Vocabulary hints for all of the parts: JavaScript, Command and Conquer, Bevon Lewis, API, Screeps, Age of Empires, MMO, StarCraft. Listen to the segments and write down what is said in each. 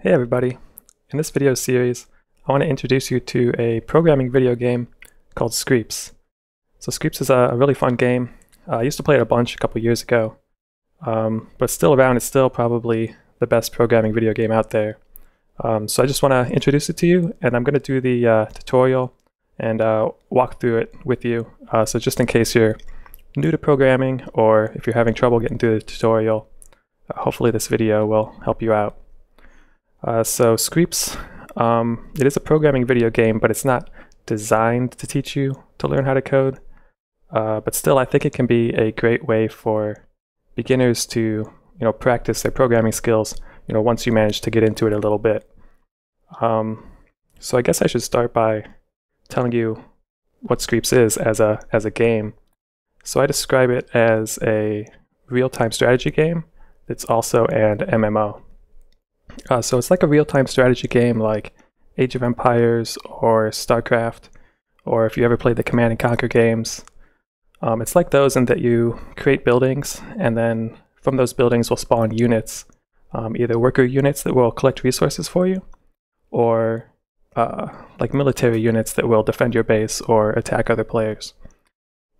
Hey everybody, in this video series I want to introduce you to a programming video game called Screeps. So Screeps is a really fun game. I used to play it a bunch a couple years ago, but it's still around. It's still probably the best programming video game out there. So I just want to introduce it to you, and I'm going to do the tutorial and walk through it with you. So just in case you're new to programming or if you're having trouble getting through the tutorial, hopefully this video will help you out. So Screeps, it is a programming video game, but it's not designed to teach you to learn how to code. But still, I think it can be a great way for beginners to, practice their programming skills, once you manage to get into it a little bit. So I guess I should start by telling you what Screeps is as a game. So I describe it as a real-time strategy game that's also an MMO. So it's like a real-time strategy game like Age of Empires or StarCraft, or if you ever played the Command and Conquer games. It's like those in that you create buildings, and then from those buildings will spawn units, either worker units that will collect resources for you, or like military units that will defend your base or attack other players.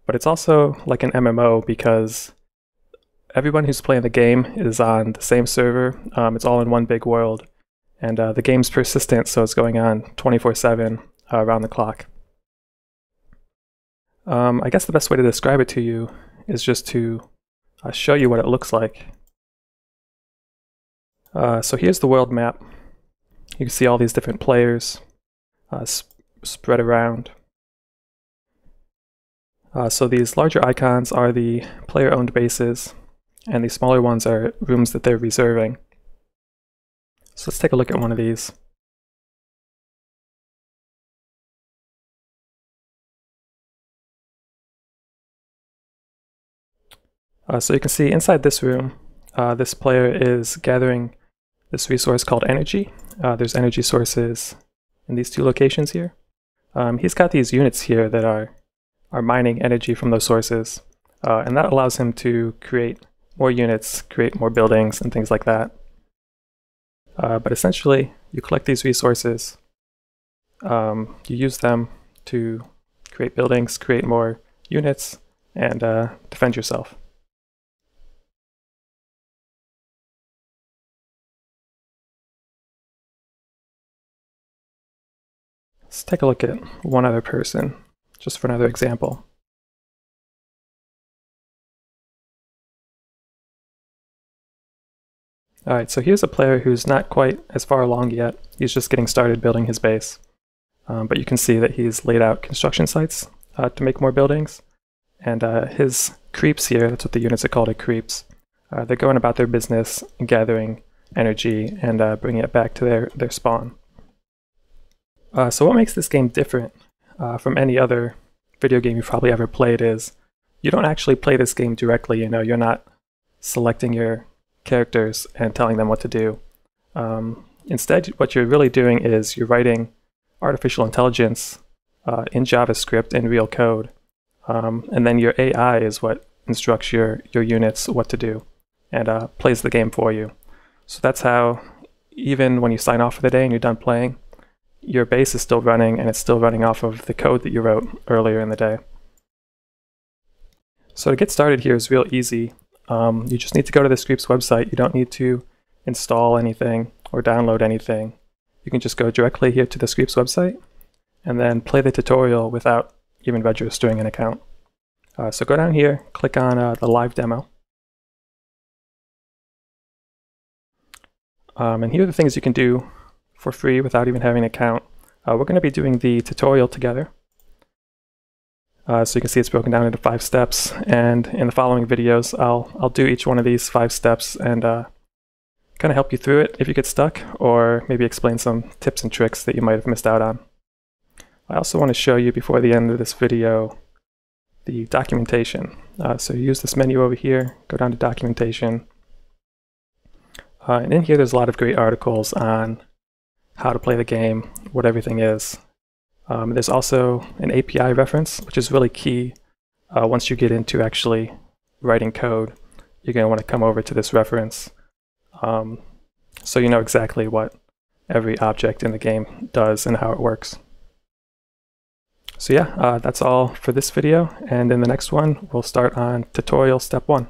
But it's also like an MMO because everyone who's playing the game is on the same server. It's all in one big world, and the game's persistent, so it's going on 24/7 around the clock. I guess the best way to describe it to you is just to show you what it looks like. So here's the world map. You can see all these different players spread around. So these larger icons are the player-owned bases, and the smaller ones are rooms that they're reserving. So let's take a look at one of these. So you can see inside this room, this player is gathering this resource called energy. There's energy sources in these two locations here. He's got these units here that are mining energy from those sources, and that allows him to create more units, create more buildings, and things like that. But essentially, you collect these resources, you use them to create buildings, create more units, and defend yourself. Let's take a look at one other person, just for another example. Alright, so here's a player who's not quite as far along yet. He's just getting started building his base. But you can see that he's laid out construction sites to make more buildings. And his creeps here, that's what the units are called, are creeps. They're going about their business, gathering energy, and bringing it back to their spawn. So what makes this game different from any other video game you've probably ever played is you don't actually play this game directly. You're not selecting your characters and telling them what to do. Instead, what you're really doing is you're writing artificial intelligence in JavaScript in real code, and then your AI is what instructs your units what to do and plays the game for you. So that's how, even when you sign off for the day and you're done playing, your base is still running, and it's still running off of the code that you wrote earlier in the day. So to get started here is real easy. You just need to go to the Screeps website. You don't need to install anything or download anything. You can just go directly here to the Screeps website and then play the tutorial without even registering an account. So go down here, click on the live demo. And here are the things you can do for free without even having an account. We're going to be doing the tutorial together. So you can see it's broken down into 5 steps, and in the following videos I'll do each one of these 5 steps and kind of help you through it if you get stuck, or maybe explain some tips and tricks that you might have missed out on. I also want to show you before the end of this video the documentation. So you use this menu over here, go down to documentation, and in here there's a lot of great articles on how to play the game, what everything is. There's also an API reference, which is really key. Once you get into actually writing code, you're going to want to come over to this reference so you know exactly what every object in the game does and how it works. So yeah, that's all for this video, and in the next one, we'll start on tutorial step 1.